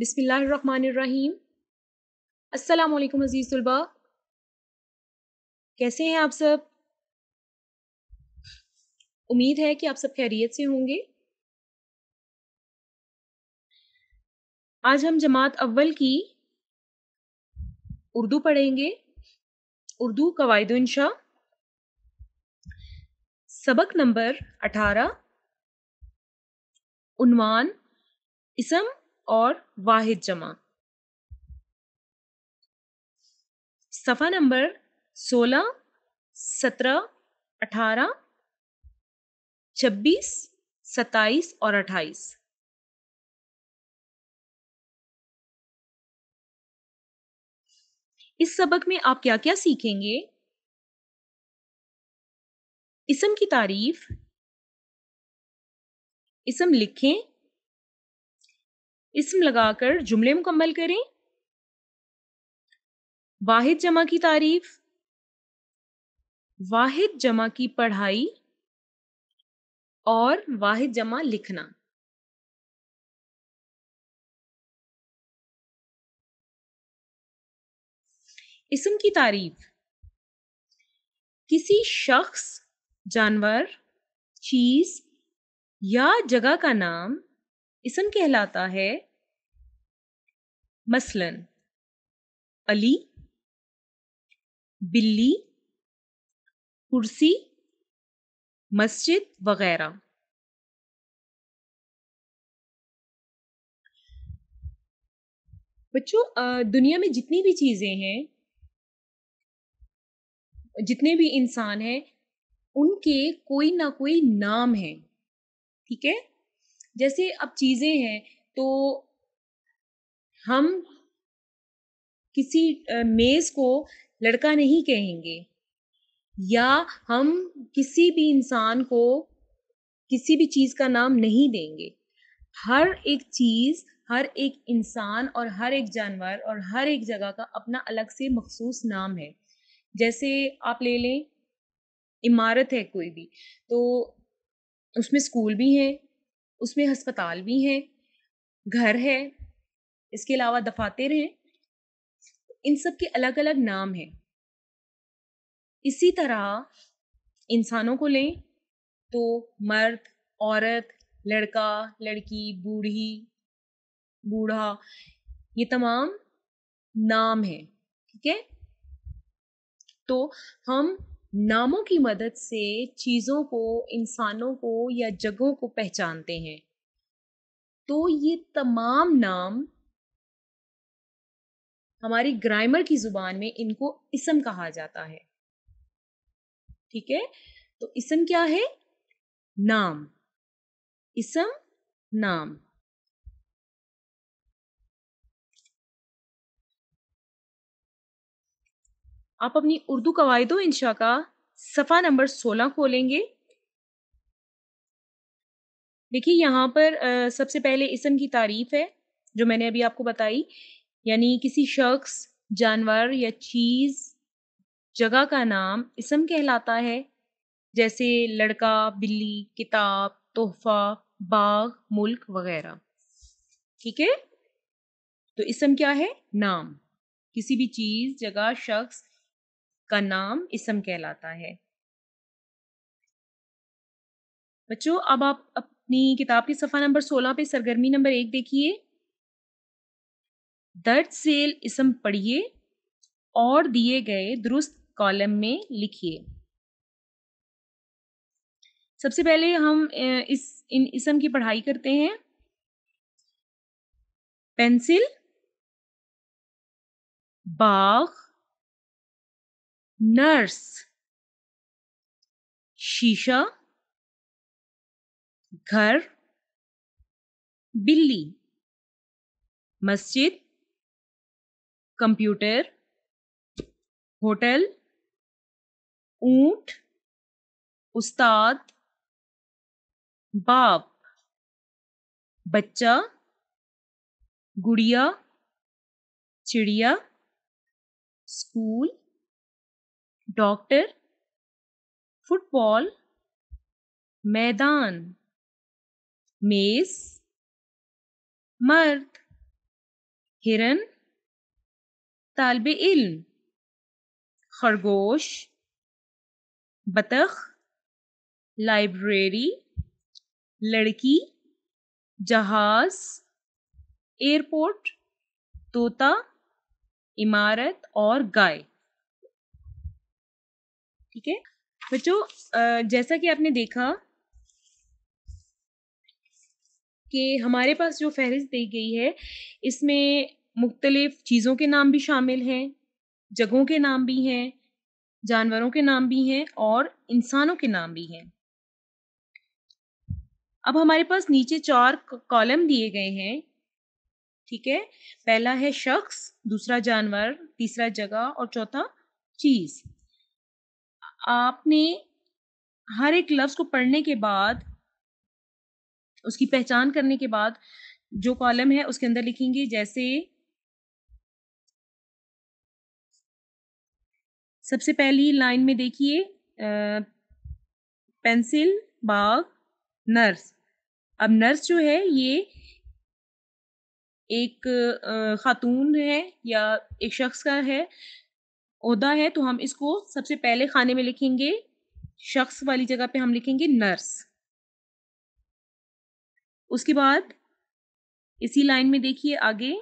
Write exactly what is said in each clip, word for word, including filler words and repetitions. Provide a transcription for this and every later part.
बिस्मिल्लाहिर्रहमानिर्रहीम। अस्सलामुअलैकुम अज़ीज़ तुल्बा, कैसे हैं आप सब? उम्मीद है कि आप सब खैरियत से होंगे। आज हम जमात अव्वल की उर्दू पढ़ेंगे, उर्दू कवायद इंशा, सबक नंबर अठारह, उन्वान इसम और वाहिद जमा। सफ़ा नंबर सोलह, सत्रह, अठारह, छब्बीस, सत्ताईस और अट्ठाईस। इस सबक में आप क्या क्या सीखेंगे? इसम की तारीफ, इसम लिखें, इसम लगाकर जुमले मुकम्मल करें, वाहिद जमा की तारीफ, वाहिद जमा की पढ़ाई और वाहिद जमा लिखना। इसम की तारीफ, किसी शख्स, जानवर, चीज या जगह का नाम इसम कहलाता है। मसलन अली, बिल्ली, कुर्सी, मस्जिद वगैरह। बच्चों, दुनिया में जितनी भी चीजें हैं, जितने भी इंसान हैं, उनके कोई ना कोई नाम है, ठीक है। जैसे अब चीज़ें हैं तो हम किसी मेज़ को लड़का नहीं कहेंगे, या हम किसी भी इंसान को किसी भी चीज़ का नाम नहीं देंगे। हर एक चीज़, हर एक इंसान और हर एक जानवर और हर एक जगह का अपना अलग से मखसूस नाम है। जैसे आप ले लें, इमारत है कोई भी, तो उसमें स्कूल भी हैं, उसमें हस्पताल भी हैं, घर है, इसके अलावा दफातर हैं, इन सब के अलग अलग नाम हैं। इसी तरह इंसानों को लें तो मर्द, औरत, लड़का, लड़की, बूढ़ी, बूढ़ा, ये तमाम नाम हैं, ठीक है। तो हम नामों की मदद से चीज़ों को, इंसानों को या जगहों को पहचानते हैं। तो ये तमाम नाम हमारी ग्रामर की ज़ुबान में इनको इसम कहा जाता है, ठीक है। तो इसम क्या है? नाम। इसम नाम। आप अपनी उर्दू कवायदो इंशा का सफ़ा नंबर सोलह खोलेंगे। देखिए यहाँ पर आ, सबसे पहले इसम की तारीफ है जो मैंने अभी आपको बताई, यानी किसी शख्स, जानवर या चीज़, जगह का नाम इसम कहलाता है। जैसे लड़का, बिल्ली, किताब, तोहफा, बाग, मुल्क वगैरह, ठीक है। तो इसम क्या है? नाम। किसी भी चीज़, जगह, शख्स का नाम इसम कहलाता है। बच्चों, अब आप अपनी किताब की सफ़ा नंबर सोलह पे सरगर्मी नंबर एक देखिए। दर्ज सेल इसम पढ़िए और दिए गए दुरुस्त कॉलम में लिखिए। सबसे पहले हम इस इन इसम की पढ़ाई करते हैं। पेंसिल, बाग, नर्स, शीशा, घर, बिल्ली, मस्जिद, कंप्यूटर, होटल, ऊंट, उस्ताद, बाप, बच्चा, गुड़िया, चिड़िया, स्कूल, डॉक्टर, फुटबॉल, मैदान, मेज, मर्द, हिरन, तालिबे इल्म, खरगोश, बतख, लाइब्रेरी, लड़की, जहाज, एयरपोर्ट, तोता, इमारत और गाय। ठीक है बच्चों, जैसा कि आपने देखा कि हमारे पास जो फहरिस्त दी गई है इसमें मुख्तलिफ चीज़ों के नाम भी शामिल हैं, जगहों के नाम भी हैं, जानवरों के नाम भी हैं और इंसानों के नाम भी हैं। अब हमारे पास नीचे चार कॉलम दिए गए हैं। ठीक है, पहला है शख्स, दूसरा जानवर, तीसरा जगह और चौथा चीज। आपने हर एक लफ्ज को पढ़ने के बाद, उसकी पहचान करने के बाद जो कॉलम है उसके अंदर लिखेंगे। जैसे सबसे पहली लाइन में देखिए, पेंसिल, बाग, नर्स। अब नर्स जो है ये एक खातून है या एक शख्स का है, ओहदा है, तो हम इसको सबसे पहले खाने में लिखेंगे, शख्स वाली जगह पे हम लिखेंगे नर्स। उसके बाद इसी लाइन में देखिए आगे,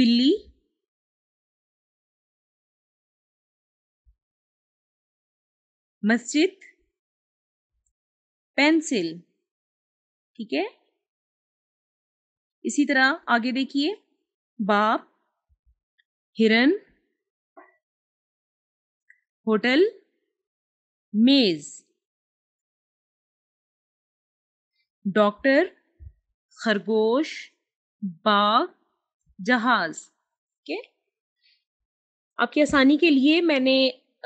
बिल्ली, मस्जिद, पेंसिल। ठीक है, इसी तरह आगे देखिए, बाप, हिरन, होटल, मेज, डॉक्टर, खरगोश, बाग, जहाज। ठीक है, आपकी आसानी के लिए मैंने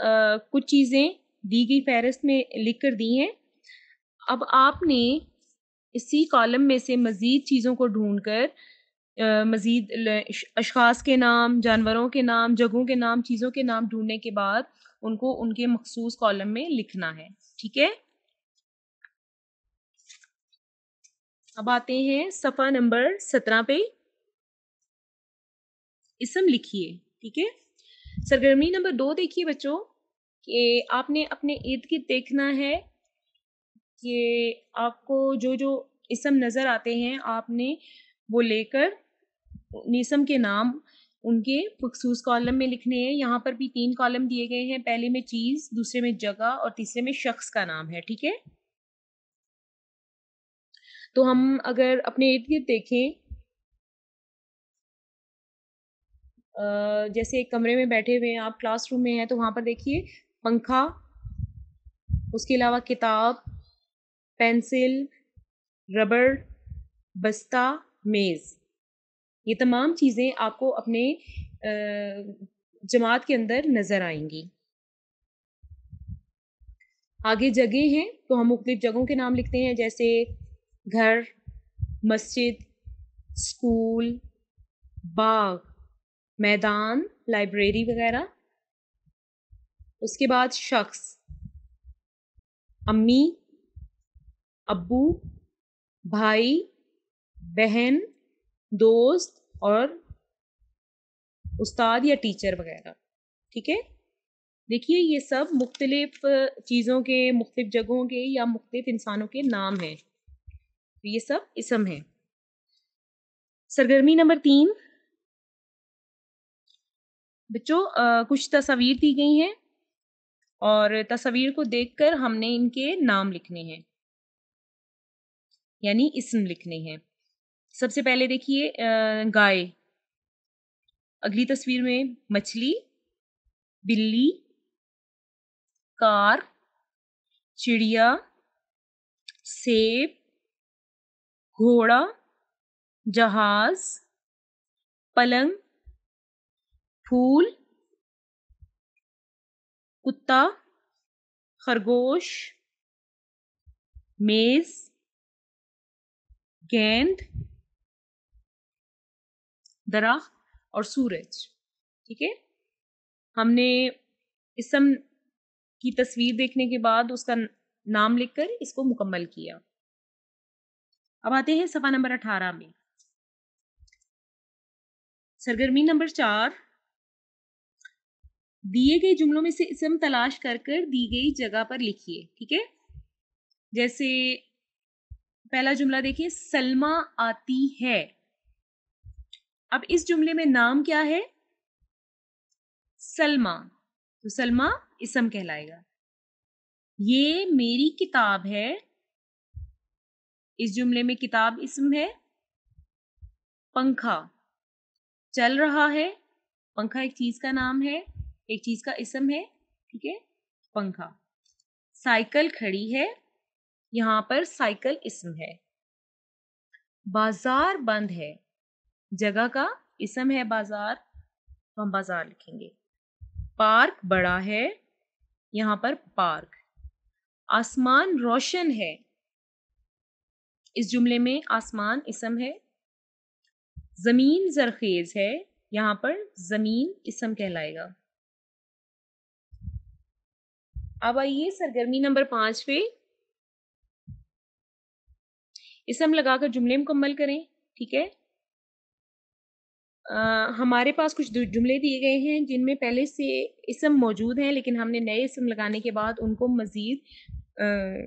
आ, कुछ चीज़ें दी गई फहरिस्त में लिख कर दी हैं। अब आपने इसी कॉलम में से मज़ीद चीज़ों को ढूंढकर, मज़ीद अशख़ास के नाम, जानवरों के नाम, जगहों के नाम, चीज़ों के नाम ढूंढने के बाद उनको उनके मखसूस कॉलम में लिखना है। ठीक है, अब आते हैं सफ़ा नंबर सत्रह पे, इसम लिखिए। ठीक है, सरगर्मी नंबर दो देखिए बच्चों, कि आपने अपने इर्द गिर्द देखना है कि आपको जो जो इसम नज़र आते हैं आपने वो लेकर इसम के नाम उनके मखसूस कॉलम में लिखने हैं। यहाँ पर भी तीन कॉलम दिए गए हैं, पहले में चीज़, दूसरे में जगह और तीसरे में शख्स का नाम है। ठीक है, तो हम अगर अपने इर्द गिर्द देखें, जैसे एक कमरे में बैठे हुए हैं आप, क्लासरूम में हैं, तो वहाँ पर देखिए पंखा, उसके अलावा किताब, पेंसिल, रबर, बस्ता, मेज़। ये तमाम चीज़ें आपको अपने जमात के अंदर नज़र आएंगी। आगे जगह हैं, तो हम मुख्तलिफ जगहों के नाम लिखते हैं, जैसे घर, मस्जिद, स्कूल, बाग, मैदान, लाइब्रेरी वगैरह। उसके बाद शख्स, अम्मी, अब्बू, भाई, बहन, दोस्त और उस्ताद या टीचर वगैरह। ठीक है, देखिए ये सब मुख्तलिफ चीज़ों के, मुख्तलिफ जगहों के या मुख्तलिफ इंसानों के नाम हैं, ये सब इसम हैं। सरगर्मी नंबर तीन बच्चों, आ, कुछ तस्वीर दी गई हैं और तस्वीर को देखकर हमने इनके नाम लिखने हैं, यानी इसम लिखने हैं। सबसे पहले देखिए गाय, अगली तस्वीर में मछली, बिल्ली, कार, चिड़िया, सेब, घोड़ा, जहाज, पलंग, फूल, कुत्ता, खरगोश, मेज, गेंद, दरख्त और सूरज। ठीक है, हमने इसम की तस्वीर देखने के बाद उसका नाम लिखकर इसको मुकम्मल किया। अब आते हैं सफ़ा नंबर अठारह में। सरगर्मी नंबर चार, दिए गए जुमलों में से इसम तलाश कर कर दी गई जगह पर लिखिए। ठीक है, जैसे पहला जुमला देखिए, सलमा आती है। अब इस जुमले में नाम क्या है? सलमा, तो सलमा इसम कहलाएगा। ये मेरी किताब है, इस जुमले में किताब इसम है। पंखा चल रहा है, पंखा एक चीज का नाम है, एक चीज का इसम है। ठीक है, पंखा। साइकिल खड़ी है, यहाँ पर साइकिल इसम है। बाजार बंद है, जगह का इसम है बाजार, तो हम बाजार लिखेंगे। पार्क बड़ा है, यहाँ पर पार्क। आसमान रोशन है, इस जुमले में आसमान इसम है। जमीन जरखेज है, यहाँ पर जमीन इसम कहलाएगा। अब आइए सरगर्मी नंबर पांच पे इसम लगाकर जुमले मुकम्मल करें। ठीक है, आ, हमारे पास कुछ जुमले दिए गए हैं जिनमें पहले से इसम मौजूद हैं, लेकिन हमने नए इसम लगाने के बाद उनको मज़ीद आ,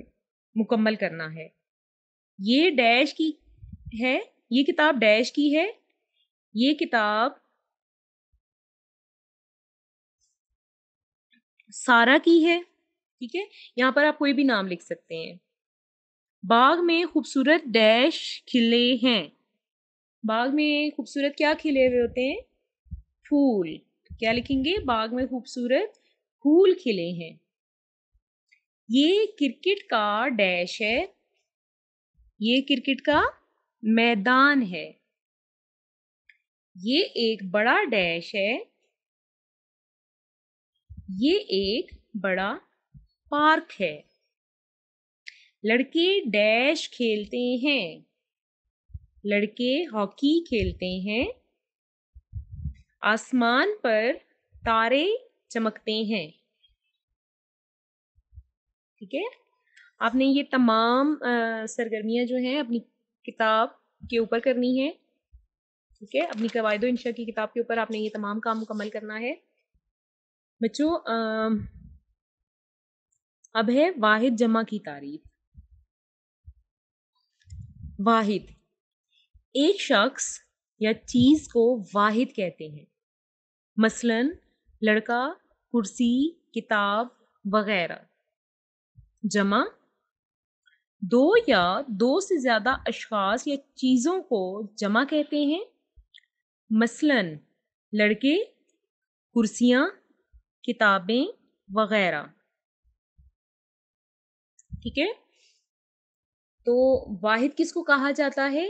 मुकम्मल करना है। ये डैश की है, ये किताब डैश की है, ये किताब सारा की है। ठीक है, यहाँ पर आप कोई भी नाम लिख सकते हैं। बाग में खूबसूरत डैश खिले हैं, बाग में खूबसूरत क्या खिले हुए होते हैं? फूल। क्या लिखेंगे? बाग में खूबसूरत फूल खिले हैं। ये क्रिकेट का डैश है, ये क्रिकेट का मैदान है। ये एक बड़ा डैश है, ये एक बड़ा पार्क है। लड़के डैश खेलते हैं, लड़के हॉकी खेलते हैं। आसमान पर तारे चमकते हैं। ठीक है, आपने ये तमाम सरगर्मियां जो हैं अपनी किताब के ऊपर करनी है। ठीक है, अपनी कवायदो इंशा की किताब के ऊपर आपने ये तमाम काम मुकम्मल करना है। बच्चों, अब है वाहिद जमा की तारीफ। वाहिद, एक शख्स या चीज को वाहिद कहते हैं, मसलन लड़का, कुर्सी, किताब वगैरह। जमा, दो या दो से ज्यादा अशखास या चीजों को जमा कहते हैं, मसलन लड़के, कुर्सियां, किताबें वगैरह। ठीक है, तो वाहिद किसको कहा जाता है?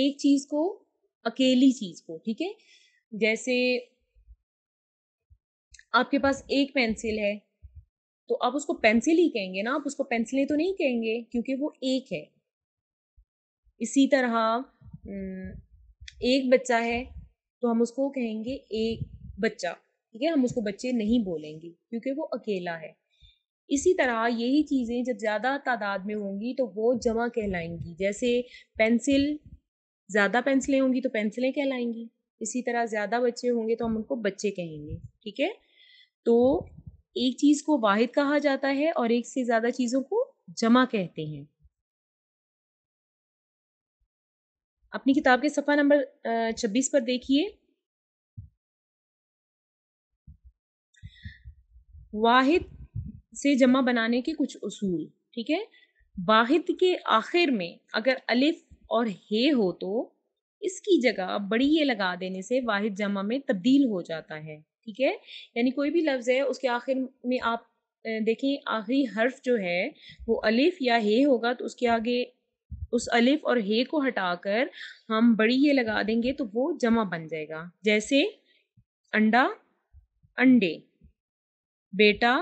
एक चीज को, अकेली चीज को। ठीक है, जैसे आपके पास एक पेंसिल है, तो आप उसको पेंसिल ही कहेंगे ना, आप उसको पेंसिलें तो नहीं कहेंगे क्योंकि वो एक है। इसी तरह एक बच्चा है, तो हम उसको कहेंगे एक बच्चा। ठीक है, हम उसको बच्चे नहीं बोलेंगे क्योंकि वो अकेला है। इसी तरह यही चीज़ें जब ज़्यादा तादाद में होंगी तो वो जमा कहलाएंगी। जैसे पेंसिल, ज़्यादा पेंसिलें होंगी तो पेंसिलें कहलाएंगी। इसी तरह ज़्यादा बच्चे होंगे तो हम उनको बच्चे कहेंगे। ठीक है, तो एक चीज़ को वाहिद कहा जाता है और एक से ज़्यादा चीज़ों को जमा कहते हैं। अपनी किताब के सफ़ा नंबर छब्बीस पर देखिए, वाहिद से जमा बनाने के कुछ उसूल। ठीक है, वाहिद के आखिर में अगर अलिफ और हे हो तो इसकी जगह बड़ी ये लगा देने से वाहिद जमा में तब्दील हो जाता है। ठीक है, यानी कोई भी लफ्ज़ है, उसके आखिर में आप देखें आखिरी हर्फ जो है वो अलिफ या हे होगा, तो उसके आगे उस अलिफ और हे को हटाकर हम बड़ी ये लगा देंगे तो वो जमा बन जाएगा। जैसे अंडा, अंडे, बेटा,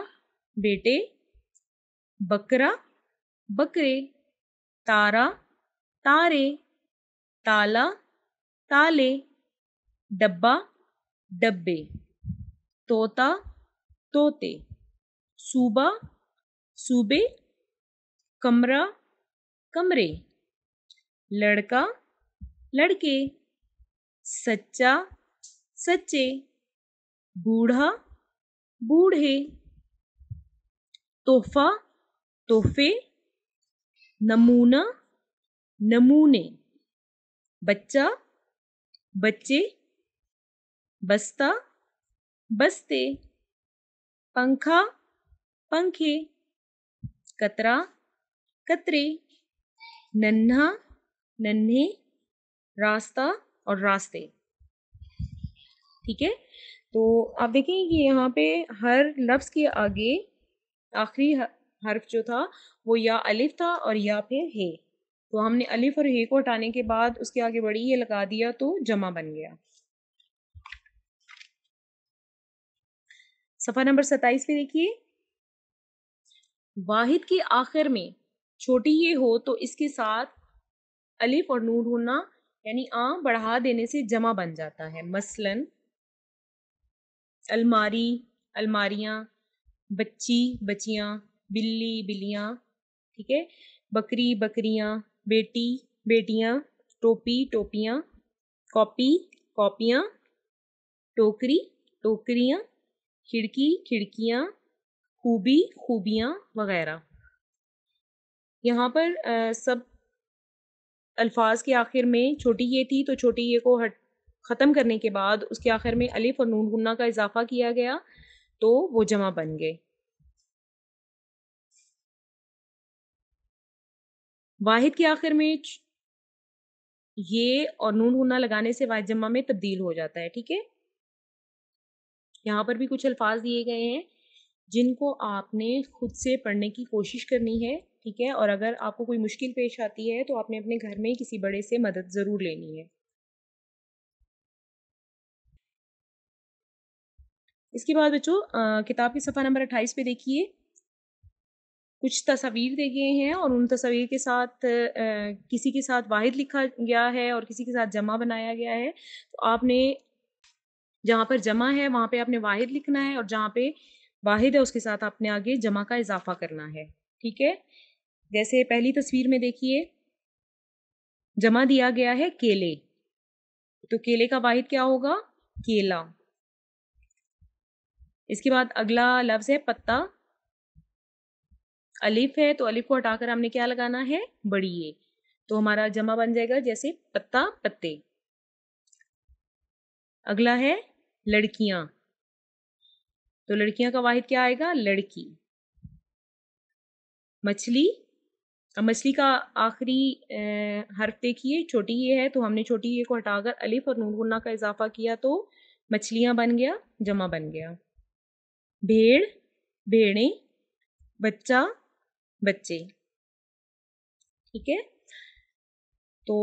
बेटे, बकरा, बकरे, तारा, तारे, ताला, ताले, डब्बा, डब्बे, तोता, तोते, सूबा, सूबे, कमरा, कमरे, लड़का, लड़के, सच्चा, सच्चे, बूढ़ा बूढ़े, तोहफा तोहफे, नमूना नमूने, बच्चा बच्चे, बस्ता बस्ते, पंखा पंखे, कतरा कतरे, नन्हा नन्हे, रास्ता और रास्ते। ठीक है, तो आप देखें कि यहाँ पे हर लफ्ज़ के आगे आखिरी हर्फ जो था वो या अलिफ था और या फिर हे। तो हमने अलिफ और हे को हटाने के बाद उसके आगे बड़ी ये लगा दिया तो जमा बन गया। सफ़ा नंबर सत्ताईस पे देखिए, वाहिद के आखिर में छोटी ये हो तो इसके साथ अलिफ और नून होना यानी आ बढ़ा देने से जमा बन जाता है। मसलन अलमारी अलमारियाँ, बच्ची बच्चियाँ, बिल्ली बिल्लियाँ, ठीक है, बकरी बकरियाँ, बेटी बेटियाँ, टोपी टोपियाँ, कॉपी कॉपियाँ, टोकरी टोकरियाँ, खिड़की खिड़कियाँ, खूबी खूबियाँ वगैरह। यहाँ पर आ, सब अल्फाज के आखिर में छोटी ये थी तो छोटी ये को हट ख़त्म करने के बाद उसके आखिर में अलिफ और नून गुन्ना का इजाफा किया गया तो वो जमा बन गए। वाहिद के आखिर में ये और नून गुन्ना लगाने से वाहिद जमा में तब्दील हो जाता है। ठीक है, यहाँ पर भी कुछ अल्फाज दिए गए हैं जिनको आपने खुद से पढ़ने की कोशिश करनी है। ठीक है, और अगर आपको कोई मुश्किल पेश आती है तो आपने अपने घर में किसी बड़े से मदद ज़रूर लेनी है। इसके बाद बच्चों किताब की सफ़ा नंबर अट्ठाईस पे देखिए, कुछ तस्वीर दे गए हैं और उन तस्वीर के साथ आ, किसी के साथ वाहिद लिखा गया है और किसी के साथ जमा बनाया गया है। तो आपने जहाँ पर जमा है वहाँ पे आपने वाहिद लिखना है और जहाँ पे वाहिद है उसके साथ आपने आगे जमा का इजाफा करना है। ठीक है, जैसे पहली तस्वीर में देखिए जमा दिया गया है केले, तो केले का वाहिद क्या होगा? केला। इसके बाद अगला लफ्ज है पत्ता, अलिफ है तो अलिफ को हटाकर हमने क्या लगाना है? बड़ी ए। तो हमारा जमा बन जाएगा जैसे पत्ता पत्ते। अगला है लड़कियां, तो लड़कियां का वाहिद क्या आएगा? लड़की। मछली, मछली का आखिरी हर्फ देखिए छोटी ये है तो हमने छोटी ये को हटाकर अलिफ और नून गुन्ना का इजाफा किया तो मछलियां बन गया, जमा बन गया। भेड़ भेड़ें, बच्चा बच्चे। ठीक है, तो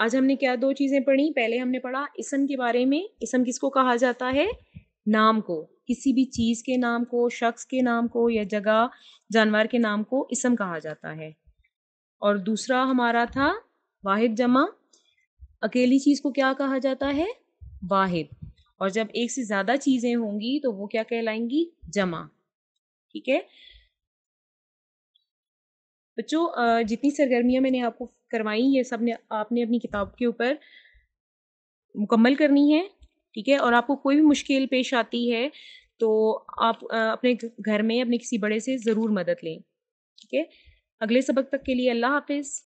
आज हमने क्या दो चीज़ें पढ़ी। पहले हमने पढ़ा इसम के बारे में, इसम किसको कहा जाता है? नाम को, किसी भी चीज़ के नाम को, शख्स के नाम को या जगह जानवर के नाम को इसम कहा जाता है। और दूसरा हमारा था वाहिद जमा, अकेली चीज़ को क्या कहा जाता है? वाहिद, और जब एक से ज़्यादा चीज़ें होंगी तो वो क्या कहलाएंगी? जमा। ठीक है बच्चों, जितनी सरगर्मियाँ मैंने आपको करवाई ये सब ने आपने अपनी किताब के ऊपर मुकम्मल करनी है। ठीक है, और आपको कोई भी मुश्किल पेश आती है तो आप अपने घर में अपने किसी बड़े से ज़रूर मदद लें। ठीक है, अगले सबक तक के लिए अल्लाह हाफिज़।